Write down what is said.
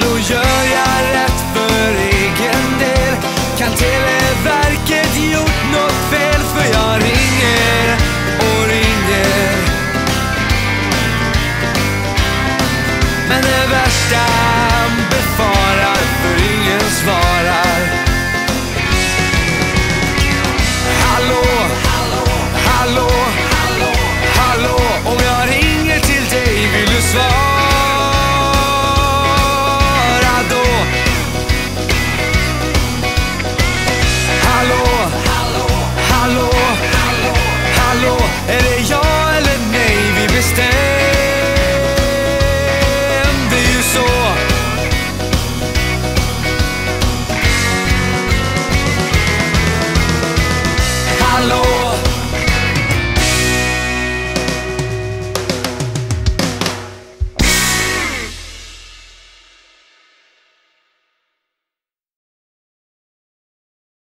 då gör jag rätt för egen del. Kan Televerket gjort något fel? För jag ringer och ringer. Men det värsta